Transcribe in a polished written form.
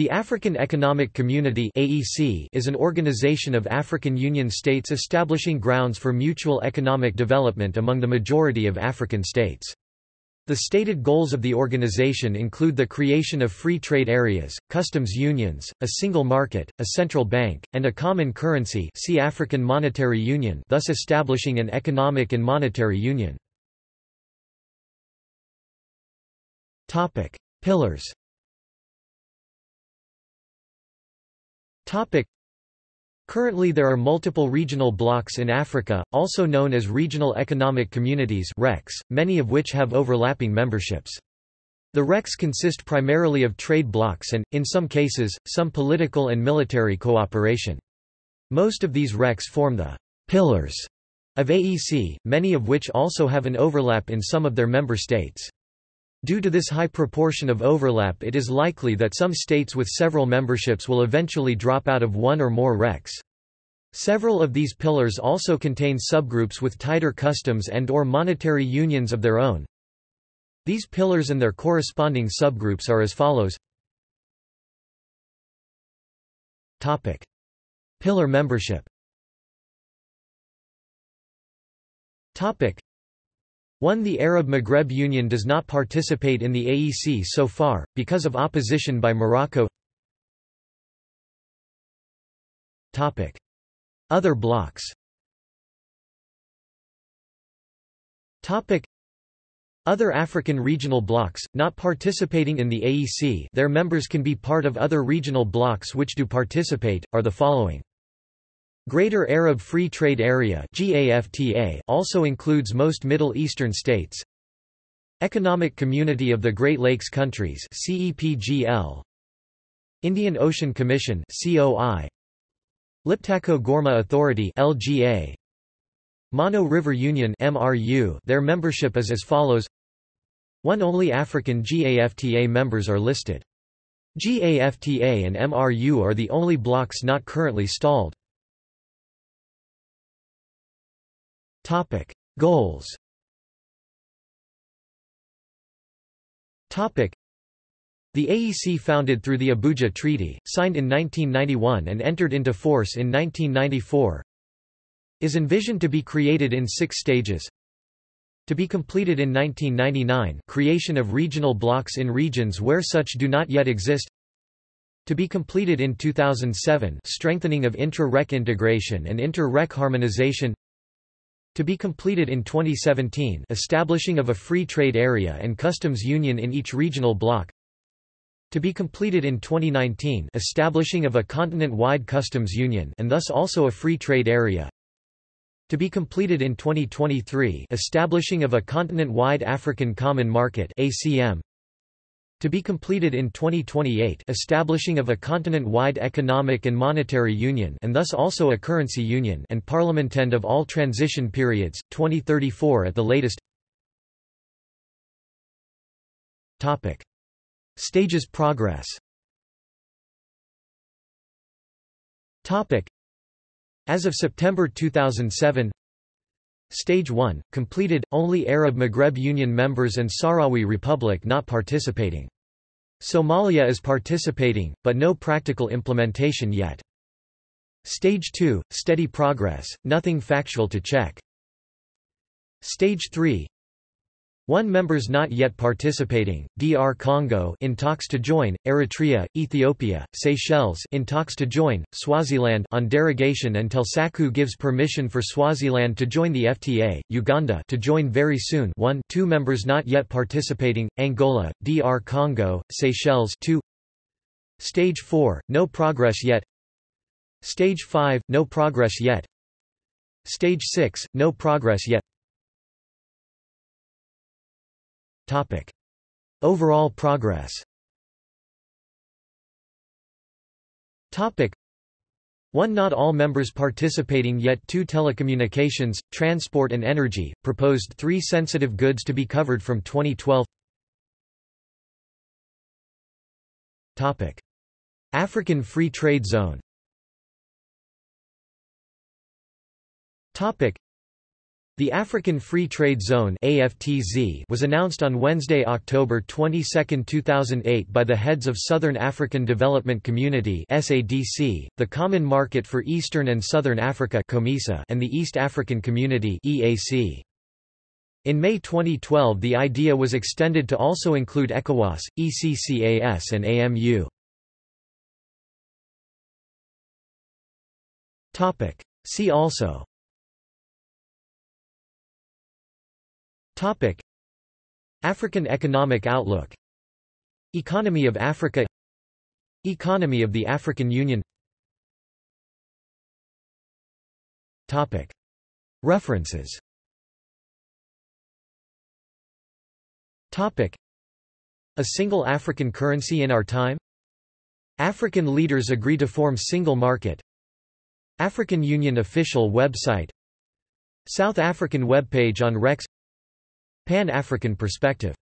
The African Economic Community (AEC) is an organization of African Union states establishing grounds for mutual economic development among the majority of African states. The stated goals of the organization include the creation of free trade areas, customs unions, a single market, a central bank, and a common currency see African Monetary Union, thus establishing an economic and monetary union. Pillars. Currently there are multiple regional blocs in Africa, also known as Regional Economic Communities (RECs), many of which have overlapping memberships. The RECs consist primarily of trade blocs and, in some cases, some political and military cooperation. Most of these RECs form the «pillars» of AEC, many of which also have an overlap in some of their member states. Due to this high proportion of overlap, it is likely that some states with several memberships will eventually drop out of one or more RECs. Several of these pillars also contain subgroups with tighter customs and/or monetary unions of their own. These pillars and their corresponding subgroups are as follows. Topic: Pillar membership. Topic: 1. The Arab Maghreb Union does not participate in the AEC so far, because of opposition by Morocco. Other blocs. Other African regional blocs, not participating in the AEC, their members can be part of other regional blocs which do participate, are the following. Greater Arab Free Trade Area also includes most Middle Eastern states. Economic Community of the Great Lakes Countries Indian Ocean Commission Liptako Gorma Authority Mano River Union Their membership is as follows. 1. Only African GAFTA members are listed. GAFTA and MRU are the only blocs not currently stalled. Topic: Goals. Topic: The AEC founded through the Abuja Treaty, signed in 1991 and entered into force in 1994, is envisioned to be created in 6 stages. To be completed in 1999, creation of regional blocs in regions where such do not yet exist. To be completed in 2007, strengthening of intra-REC integration and inter-REC harmonization. To be completed in 2017, establishing of a free trade area and customs union in each regional bloc. To be completed in 2019, establishing of a continent-wide customs union and thus also a free trade area. To be completed in 2023, establishing of a continent-wide African Common Market (ACM). To be completed in 2028, establishing of a continent-wide economic and monetary union and thus also a currency union and parliament end of all transition periods, 2034 at the latest. Topic: Stages progress. Topic: As of September 2007, Stage 1, completed, only Arab Maghreb Union members and Sahrawi Republic not participating. Somalia is participating, but no practical implementation yet. Stage 2, steady progress, nothing factual to check. Stage 3, 1 members not yet participating, DR Congo in talks to join, Eritrea, Ethiopia, Seychelles in talks to join, Swaziland on derogation until SACU gives permission for Swaziland to join the FTA, Uganda to join very soon 1-2 members not yet participating, Angola, DR Congo, Seychelles 2. Stage 4, no progress yet. Stage 5, no progress yet. Stage 6, no progress yet. Topic: Overall progress. Topic: 1. Not all members participating yet. 2. Telecommunications, transport and energy, proposed 3 sensitive goods to be covered from 2012. Topic: African Free Trade Zone. Topic: The African Free Trade Zone (AFTZ) was announced on Wednesday, October 22, 2008 by the heads of Southern African Development Community (SADC), the Common Market for Eastern and Southern Africa (COMESA), and the East African Community (EAC). In May 2012, the idea was extended to also include ECOWAS, ECCAS and AMU. Topic: See also. Topic: African Economic Outlook, Economy of Africa, Economy of the African Union. Topic: References. Topic: A Single African Currency in Our Time. African Leaders Agree to Form Single Market. African Union Official Website. South African Webpage on Rex. Pan-African Perspective.